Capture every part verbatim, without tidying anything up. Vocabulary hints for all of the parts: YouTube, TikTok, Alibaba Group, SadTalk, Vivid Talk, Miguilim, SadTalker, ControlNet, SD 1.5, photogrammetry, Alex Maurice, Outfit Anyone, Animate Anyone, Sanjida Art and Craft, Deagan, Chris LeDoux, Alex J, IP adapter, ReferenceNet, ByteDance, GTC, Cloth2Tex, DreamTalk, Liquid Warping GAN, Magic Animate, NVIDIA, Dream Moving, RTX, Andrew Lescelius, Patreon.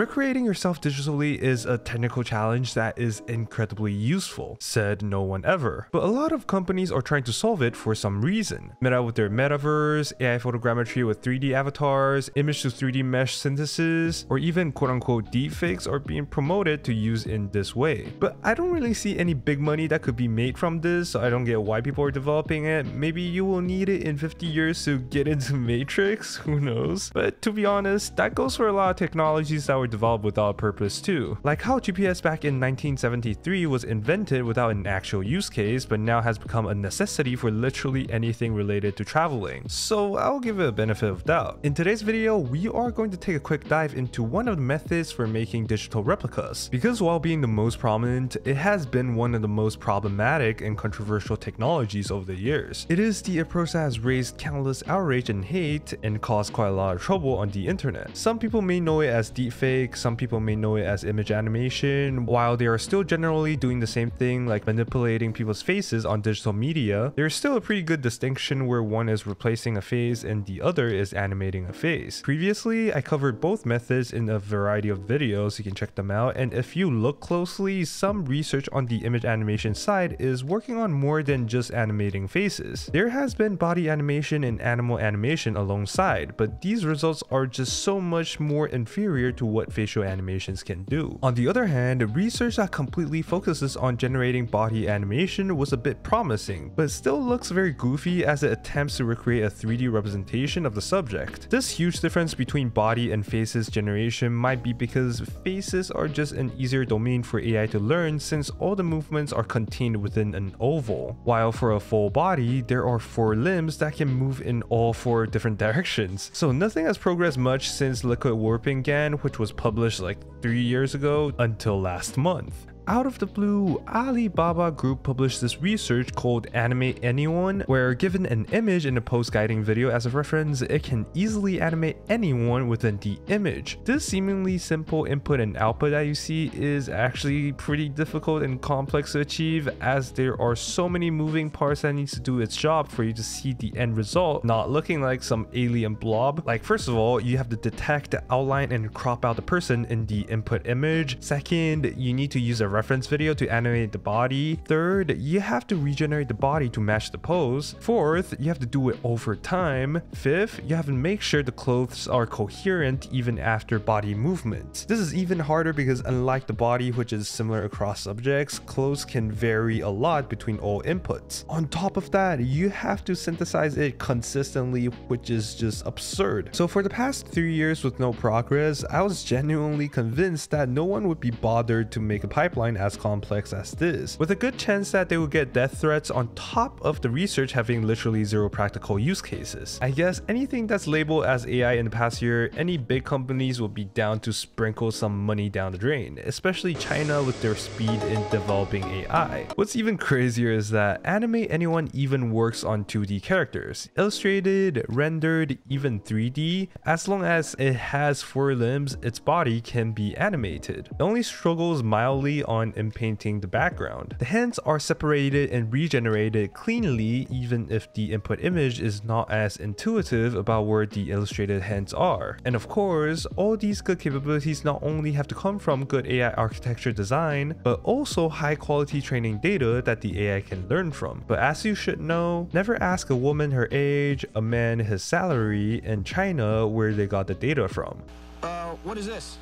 Recreating yourself digitally is a technical challenge that is incredibly useful, said no one ever. But a lot of companies are trying to solve it for some reason. Meta with their metaverse, A I photogrammetry with three D avatars, image to three D mesh synthesis, or even quote-unquote deepfakes are being promoted to use in this way. But I don't really see any big money that could be made from this, so I don't get why people are developing it. Maybe you will need it in fifty years to get into Matrix, who knows? But to be honest, that goes for a lot of technologies that were developed without a purpose too. Like how G P S back in nineteen seventy-three was invented without an actual use case, but now has become a necessity for literally anything related to traveling. So I'll give it a benefit of doubt. In today's video, we are going to take a quick dive into one of the methods for making digital replicas, because while being the most prominent, it has been one of the most problematic and controversial technologies over the years. It is the approach that has raised countless outrage and hate and caused quite a lot of trouble on the internet. Some people may know it as deepfake, some people may know it as image animation. While they are still generally doing the same thing, like manipulating people's faces on digital media, there's still a pretty good distinction where one is replacing a face and the other is animating a face. Previously, I covered both methods in a variety of videos, you can check them out, and if you look closely, some research on the image animation side is working on more than just animating faces. There has been body animation and animal animation alongside, but these results are just so much more inferior to what facial animations can do. On the other hand, research that completely focuses on generating body animation was a bit promising, but still looks very goofy as it attempts to recreate a three D representation of the subject. This huge difference between body and faces generation might be because faces are just an easier domain for A I to learn since all the movements are contained within an oval, while for a full body, there are four limbs that can move in all four different directions. So nothing has progressed much since Liquid Warping GAN, which was published like three years ago, until last month. Out of the blue, Alibaba Group published this research called Animate Anyone, where given an image in a pose guiding video as a reference, it can easily animate anyone within the image. This seemingly simple input and output that you see is actually pretty difficult and complex to achieve, as there are so many moving parts that needs to do its job for you to see the end result, not looking like some alien blob. Like first of all, you have to detect the outline and crop out the person in the input image. Second, you need to use a reference video to animate the body. Third, you have to regenerate the body to match the pose. Fourth, you have to do it over time. Fifth, you have to make sure the clothes are coherent even after body movements. This is even harder because unlike the body, which is similar across subjects, clothes can vary a lot between all inputs. On top of that, you have to synthesize it consistently, which is just absurd. So for the past three years with no progress, I was genuinely convinced that no one would be bothered to make a pipeline as complex as this, with a good chance that they would get death threats on top of the research having literally zero practical use cases. I guess anything that's labeled as A I in the past year, any big companies will be down to sprinkle some money down the drain, especially China with their speed in developing A I. What's even crazier is that Animate Anyone even works on two D characters, illustrated, rendered, even three D. As long as it has four limbs, its body can be animated. It only struggles mildly on inpainting the background. The hands are separated and regenerated cleanly, even if the input image is not as intuitive about where the illustrated hands are. And of course, all these good capabilities not only have to come from good A I architecture design, but also high quality training data that the A I can learn from. But as you should know, never ask a woman her age, a man his salary, and China where they got the data from. Uh, what is this?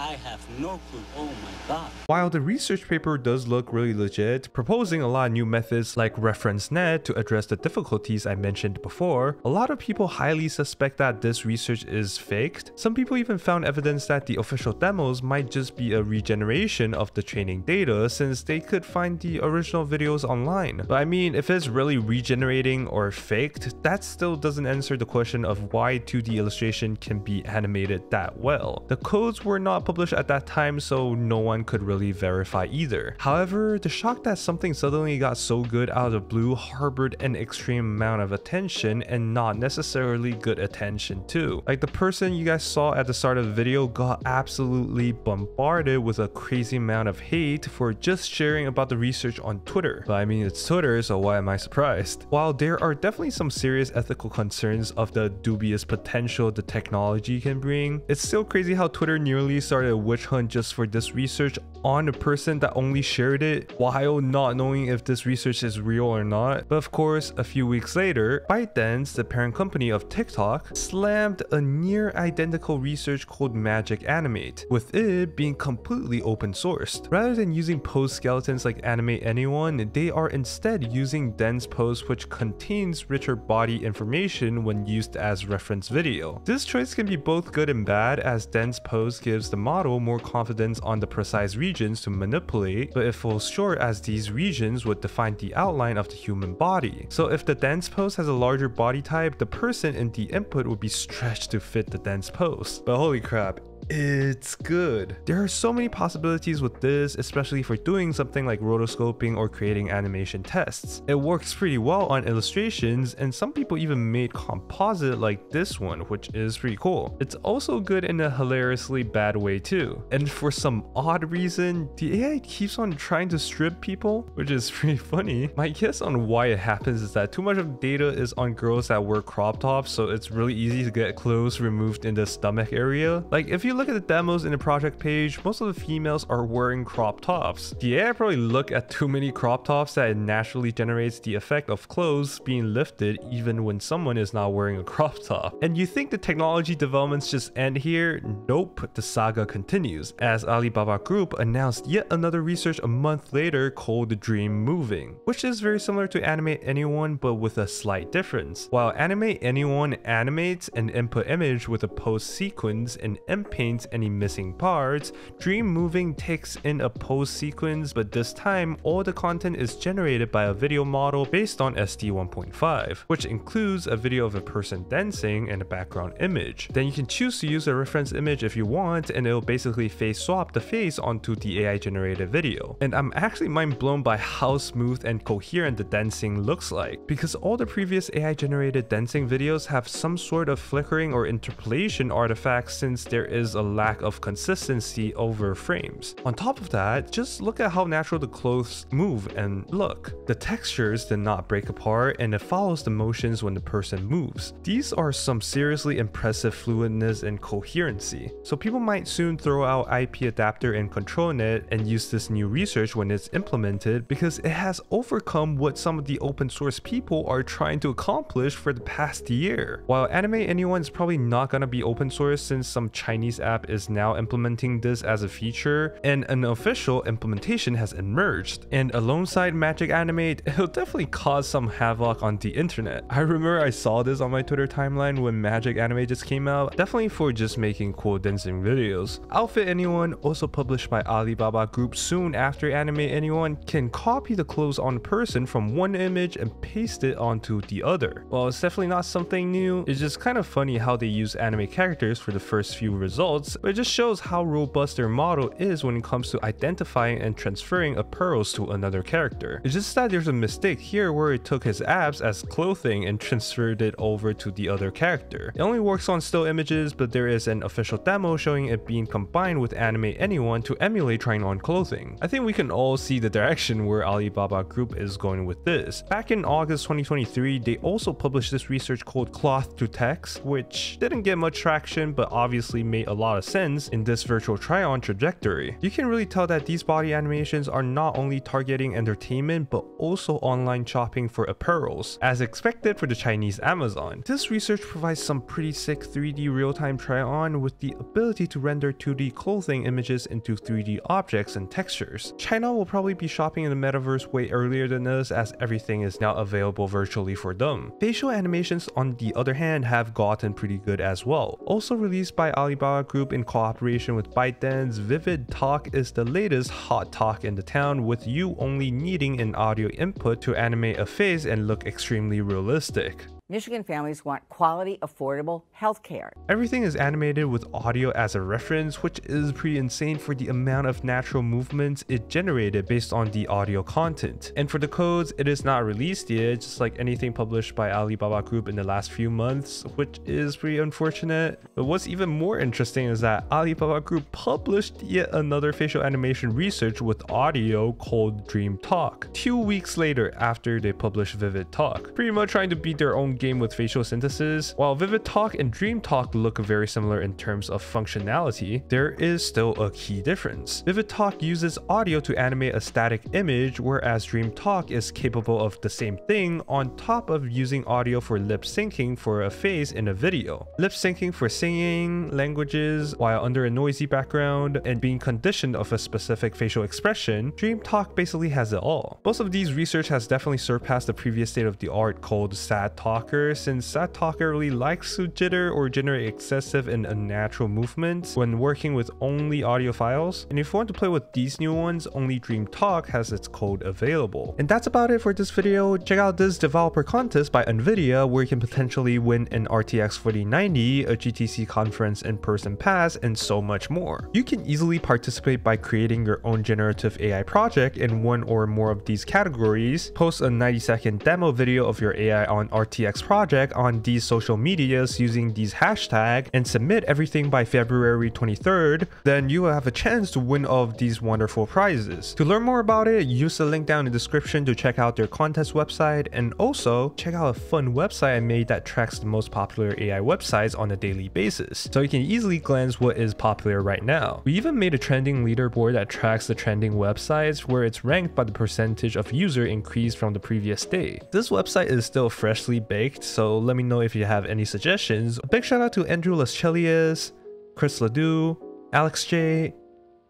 I have no clue. Oh my god. While the research paper does look really legit, proposing a lot of new methods like ReferenceNet to address the difficulties I mentioned before, a lot of people highly suspect that this research is faked. Some people even found evidence that the official demos might just be a regeneration of the training data since they could find the original videos online. But I mean, if it's really regenerating or faked, that still doesn't answer the question of why two D illustration can be animated that well. The codes were not published at that time, so no one could really verify either. However, the shock that something suddenly got so good out of the blue harbored an extreme amount of attention, and not necessarily good attention too. Like, the person you guys saw at the start of the video got absolutely bombarded with a crazy amount of hate for just sharing about the research on Twitter. But I mean, it's Twitter, so why am I surprised? While there are definitely some serious ethical concerns of the dubious potential the technology can bring, it's still crazy how Twitter nearly started a witch hunt just for this research on a person that only shared it, while not knowing if this research is real or not. But of course, a few weeks later, ByteDance, the parent company of TikTok, slammed a near identical research called Magic Animate, with it being completely open sourced. Rather than using post skeletons like Animate Anyone, they are instead using dense posts which contains richer body information when used as reference video. This choice can be both good and bad, as dense posts gives the model more confidence on the precise regions to manipulate, but it falls short as these regions would define the outline of the human body. So if the dense post has a larger body type, the person in the input would be stretched to fit the dense post. But holy crap, it's good. There are so many possibilities with this, especially for doing something like rotoscoping or creating animation tests. It works pretty well on illustrations, and some people even made composite like this one, which is pretty cool. It's also good in a hilariously bad way too. And for some odd reason, the A I keeps on trying to strip people, which is pretty funny. My guess on why it happens is that too much of data is on girls that wear crop tops, so it's really easy to get clothes removed in the stomach area. Like, if you look at the demos in the project page, most of the females are wearing crop tops. The A I probably looked at too many crop tops that it naturally generates the effect of clothes being lifted even when someone is not wearing a crop top. And you think the technology developments just end here? Nope, the saga continues, as Alibaba Group announced yet another research a month later called Dream Moving, which is very similar to Animate Anyone but with a slight difference. While Animate Anyone animates an input image with a post sequence and input any missing parts, Dream Moving takes in a post sequence, but this time all the content is generated by a video model based on S D one point five, which includes a video of a person dancing and a background image. Then you can choose to use a reference image if you want, and it'll basically face swap the face onto the A I generated video. And I'm actually mind blown by how smooth and coherent the dancing looks like, because all the previous A I generated dancing videos have some sort of flickering or interpolation artifacts, since there is a lack of consistency over frames. On top of that, just look at how natural the clothes move and look. The textures did not break apart, and it follows the motions when the person moves. These are some seriously impressive fluidness and coherency. So people might soon throw out I P adapter and ControlNet and use this new research when it's implemented, because it has overcome what some of the open source people are trying to accomplish for the past year. While Animate Anyone is probably not gonna be open source, since some Chinese app is now implementing this as a feature, and an official implementation has emerged. And alongside Magic Animate, it'll definitely cause some havoc on the internet. I remember I saw this on my Twitter timeline when Magic Animate just came out, definitely for just making cool dancing videos. Outfit Anyone, also published by Alibaba Group soon after Animate Anyone, can copy the clothes on a person from one image and paste it onto the other. Well, it's definitely not something new, it's just kind of funny how they use anime characters for the first few results, but it just shows how robust their model is when it comes to identifying and transferring apparels to another character. It's just that there's a mistake here where it took his abs as clothing and transferred it over to the other character. It only works on still images, but there is an official demo showing it being combined with Animate Anyone to emulate trying on clothing. I think we can all see the direction where Alibaba Group is going with this. Back in August twenty twenty-three, they also published this research called Cloth to Tex, which didn't get much traction, but obviously made a lot of sense in this virtual try-on trajectory. You can really tell that these body animations are not only targeting entertainment but also online shopping for apparels, as expected for the Chinese Amazon. This research provides some pretty sick three D real-time try-on with the ability to render two D clothing images into three D objects and textures. China will probably be shopping in the metaverse way earlier than us, as everything is now available virtually for them. Facial animations, on the other hand, have gotten pretty good as well. Also released by Alibaba Group in cooperation with ByteDance, Vivid Talk is the latest hot talk in the town, with you only needing an audio input to animate a face and look extremely realistic. Michigan families want quality, affordable health care. Everything is animated with audio as a reference, which is pretty insane for the amount of natural movements it generated based on the audio content. And for the codes, it is not released yet, just like anything published by Alibaba Group in the last few months, which is pretty unfortunate. But what's even more interesting is that Alibaba Group published yet another facial animation research with audio called DreamTalk, two weeks later after they published Vivid Talk, pretty much trying to beat their own game with facial synthesis. While Vivid Talk and Dream Talk look very similar in terms of functionality, there is still a key difference. Vivid Talk uses audio to animate a static image, whereas Dream Talk is capable of the same thing on top of using audio for lip syncing for a face in a video. Lip syncing for singing languages while under a noisy background and being conditioned of a specific facial expression, Dream Talk basically has it all. Both of these research has definitely surpassed the previous state of the art called SadTalk, since SadTalker really likes to jitter or generate excessive and unnatural movements when working with only audio files. And if you want to play with these new ones, only DreamTalk has its code available. And that's about it for this video. Check out this developer contest by NVIDIA where you can potentially win an R T X forty ninety, a G T C conference in-person pass, and so much more. You can easily participate by creating your own generative A I project in one or more of these categories, post a ninety second demo video of your A I on R T X project on these social medias using these hashtags, and submit everything by February twenty-third, then you will have a chance to win all of these wonderful prizes. To learn more about it, use the link down in the description to check out their contest website, and also check out a fun website I made that tracks the most popular A I websites on a daily basis, so you can easily glance what is popular right now. We even made a trending leaderboard that tracks the trending websites where it's ranked by the percentage of user increase from the previous day. This website is still freshly baked, so let me know if you have any suggestions. A big shout out to Andrew Lescelius, Chris LeDoux, Alex J,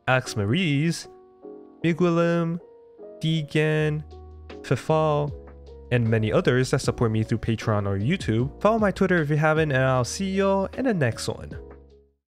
Alex Maurice, Miguilim, Deagan, FiFaW, and many others that support me through Patreon or YouTube. Follow my Twitter if you haven't, and I'll see y'all in the next one.